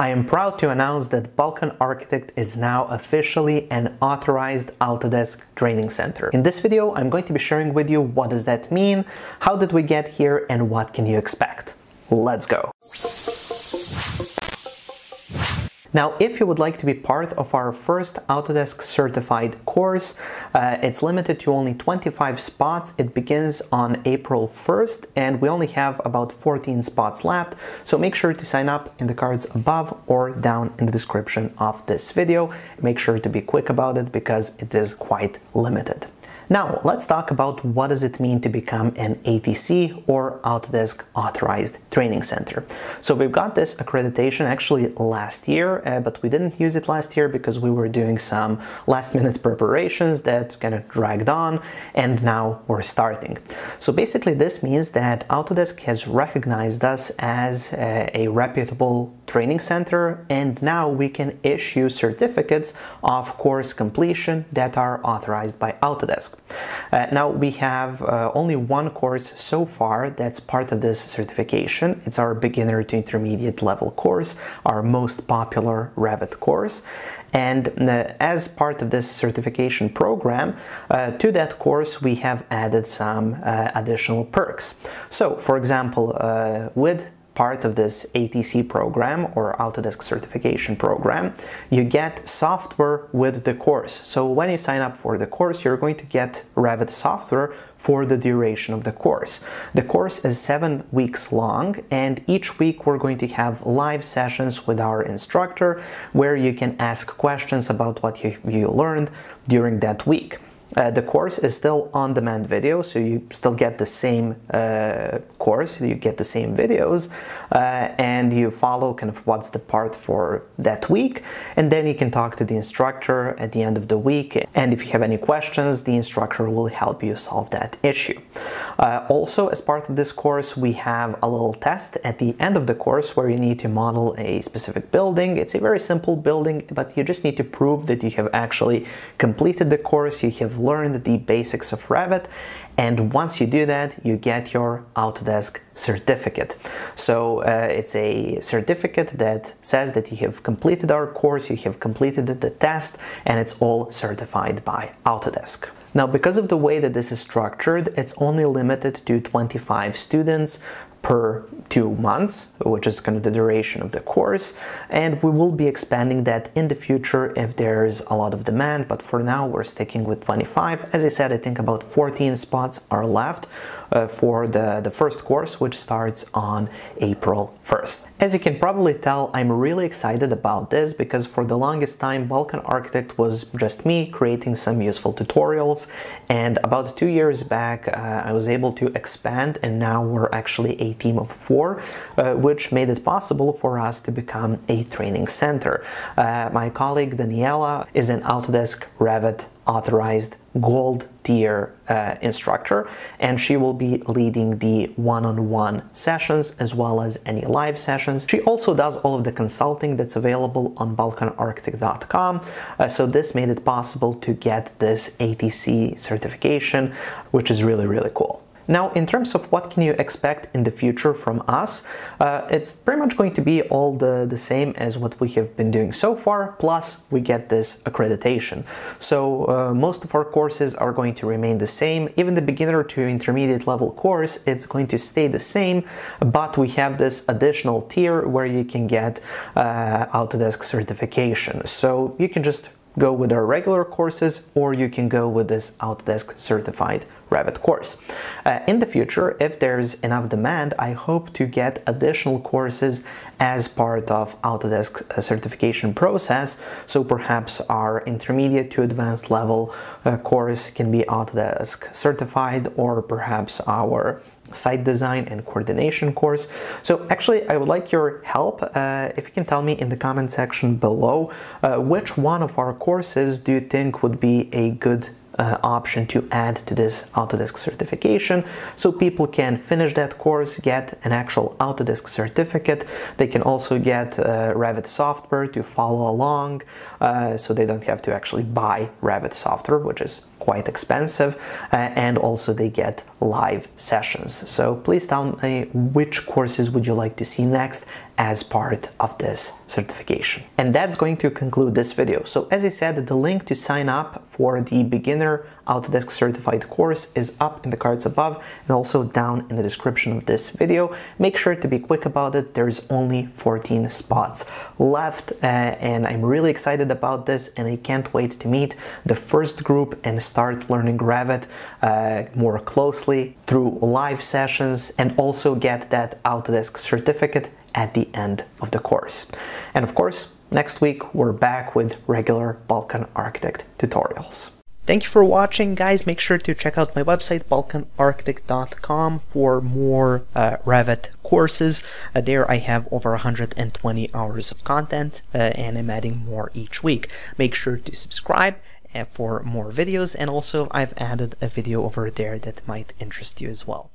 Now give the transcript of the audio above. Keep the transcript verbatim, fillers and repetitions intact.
I am proud to announce that Balkan Architect is now officially an authorized Autodesk training center. In this video, I'm going to be sharing with you what does that mean, how did we get here, and what can you expect. Let's go! Now, if you would like to be part of our first Autodesk certified course, uh, it's limited to only twenty-five spots. It begins on April first and we only have about fourteen spots left. So make sure to sign up in the cards above or down in the description of this video. Make sure to be quick about it because it is quite limited. Now, let's talk about what does it mean to become an A T C or Autodesk Authorized Training Center. So we've got this accreditation actually last year, uh, but we didn't use it last year because we were doing some last minute preparations that kind of dragged on, and now we're starting. So basically this means that Autodesk has recognized us as uh, a reputable training center, and now we can issue certificates of course completion that are authorized by Autodesk. Uh, now we have uh, only one course so far that's part of this certification. It's our beginner to intermediate level course, our most popular Revit course. And uh, as part of this certification program, uh, to that course we have added some uh, additional perks. So for example, uh, with part of this A T C program or Autodesk certification program, you get software with the course. So when you sign up for the course, you're going to get Revit software for the duration of the course. The course is seven weeks long, and each week we're going to have live sessions with our instructor where you can ask questions about what you, you learned during that week. Uh, the course is still on-demand video, so you still get the same uh, course, you get the same videos, uh, and you follow kind of what's the part for that week, and then you can talk to the instructor at the end of the week, and if you have any questions, the instructor will help you solve that issue. Uh, also, as part of this course, we have a little test at the end of the course where you need to model a specific building. It's a very simple building, but you just need to prove that you have actually completed the course, you have learned the basics of Revit, and once you do that, you get your Autodesk certificate. So uh, it's a certificate that says that you have completed our course, you have completed the test, and it's all certified by Autodesk. Now, because of the way that this is structured, it's only limited to twenty-five students per two months, which is kind of the duration of the course, and we will be expanding that in the future if there's a lot of demand, but for now we're sticking with twenty-five. As I said, I think about fourteen spots are left uh, for the, the first course, which starts on April first. As you can probably tell, I'm really excited about this because for the longest time, Balkan Architect was just me creating some useful tutorials, and about two years back, uh, I was able to expand, and now we're actually a team of four. Uh, which made it possible for us to become a training center. Uh, my colleague Daniela is an Autodesk Revit authorized gold tier uh, instructor, and she will be leading the one-on-one sessions as well as any live sessions. She also does all of the consulting that's available on balkan architect dot com, uh, so this made it possible to get this A T C certification, which is really, really cool. Now, in terms of what can you expect in the future from us, uh, it's pretty much going to be all the, the same as what we have been doing so far, plus we get this accreditation. So uh, most of our courses are going to remain the same. Even the beginner to intermediate level course, it's going to stay the same, but we have this additional tier where you can get uh, Autodesk certification. So you can just go with our regular courses, or you can go with this Autodesk certified Revit course. Uh, in the future, if there's enough demand, I hope to get additional courses as part of Autodesk certification process. So perhaps our intermediate to advanced level uh, course can be Autodesk certified, or perhaps our site design and coordination course. So actually, I would like your help uh, if you can tell me in the comment section below uh, which one of our courses do you think would be a good Uh, option to add to this Autodesk certification, so people can finish that course, get an actual Autodesk certificate. They can also get uh, Revit software to follow along, uh, so they don't have to actually buy Revit software, which is quite expensive, uh, and also they get live sessions. So please tell me which courses would you like to see next as part of this certification. And that's going to conclude this video. So as I said, the link to sign up for the beginner Autodesk certified course is up in the cards above and also down in the description of this video. Make sure to be quick about it. There's only fourteen spots left uh, and I'm really excited about this, and I can't wait to meet the first group and start learning Revit uh, more closely through live sessions and also get that Autodesk certificate at the end of the course. And of course, next week we're back with regular Balkan Architect tutorials. Thank you for watching, guys. Make sure to check out my website, balkan architect dot com, for more uh, Revit courses. Uh, there I have over one hundred twenty hours of content uh, and I'm adding more each week. Make sure to subscribe uh, for more videos, and also I've added a video over there that might interest you as well.